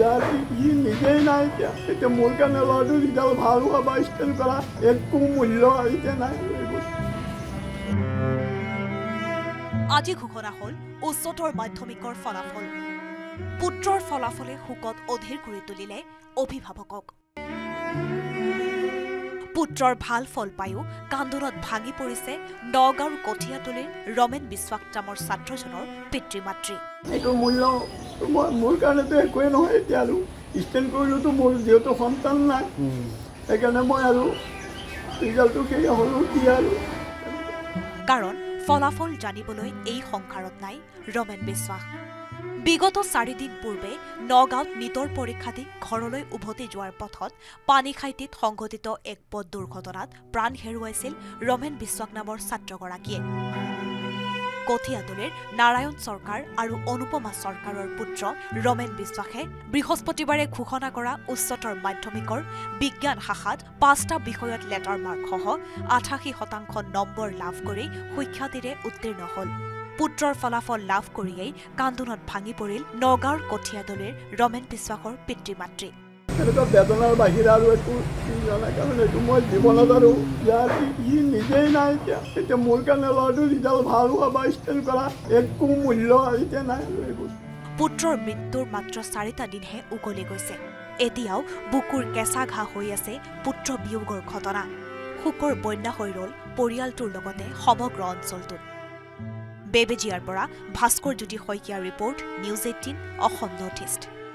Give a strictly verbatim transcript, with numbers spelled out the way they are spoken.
यार ये निजे ना क्या मोर का नलवाडू रिजल भाव हुआ बाइस्टल करा एक कु मूल्य आइते ना আজি ঘোষণা হল উচ্চতৰ মাধ্যমিকৰ ফলাফল। পুত্ৰৰ ফলাফলে হুকত অধীৰ কৰি তুলিলে অভিভাৱকক। পুত্ৰৰ ভাল ফল পায়ো কান্দোনত ভাগি পৰিছে নগাঁৱৰ কঠিয়াতলিৰ ৰমেন বিশ্বাস নামৰ ছাত্ৰজনৰ পিতৃ মাতৃ। এইটো মূল্য মই মোৰ কাৰণেতো একোৱেই নহয় এতিয়া আৰু ষ্টেণ্ড কৰিলোতো মোৰ যিহেতু সন্তান নাই সেইকাৰণে মই আৰু ৰিজাল্টটো কি হ'ল কি আৰু কাৰণ ফলাফল জানিবলৈ এই সংসাৰত নাই ৰমেন বিশ্বাস। বিগত চাৰিদিন পূৰ্বে নগাঁৱত নীটৰ পৰীক্ষা দি ঘৰলৈ উভতি যোৱাৰ পথত পানীখাইটিত সংঘটিত এক পথ দুৰ্ঘটনাত প্ৰাণ হেৰুৱাইছিল ৰমেন বিশ্বাস নামৰ ছাত্ৰগৰাকীয়ে। কঠিয়াতলিৰ নাৰায়ণ চৰকাৰ আৰু অনুপমা চৰকাৰৰ পুত্ৰ ৰমেন বিশ্বাসে বৃহস্পতিবাৰে ঘোষণা কৰা উচ্চতৰ মাধ্যমিকৰ বিজ্ঞান শাখাত পাঁচটা বিষয়ত লেটাৰ মাৰ্কসহ আঠাশী শতাংশ নম্বৰ লাভ কৰি সুখ্যাতিৰে উত্তীৰ্ণ হ'ল। পুত্ৰৰ ফলাফল লাভ কৰিয়েই কান্দোনত ভাঙি পৰিল নগাঁৱৰ কঠিয়াতলিৰ ৰমেন বিশ্বাসৰ পিতৃ মাতৃ। এনেকুৱা বেদনাৰ বাহিৰে আৰু একো জানা কাৰণ এইটো মই জীৱনত আৰু ইয়াৰ ই নিজেই নাই এতিয়া এতিয়া মোৰ কাৰণে ল'ৰাটো ৰিজাল্ট ভাল হোৱা বা ষ্টেণ্ড কৰা একো মূল্য এতিয়া নাই। পুত্ৰৰ মৃত্যুৰ মাত্ৰ চাৰিটা দিনহে উগলি গৈছে, এতিয়াও বুকুৰ কেঁচা ঘাঁ হৈ আছে পুত্ৰ বিয়োগৰ ঘটনা। শোকৰ বন্যা হৈ ৰ'ল পৰিয়ালটোৰ লগতে সমগ্ৰ অঞ্চলটোত। বেবেজিয়াৰ পৰা ভাস্কৰ জ্যোতি শইকীয়াৰ report News Eighteen Assam north east.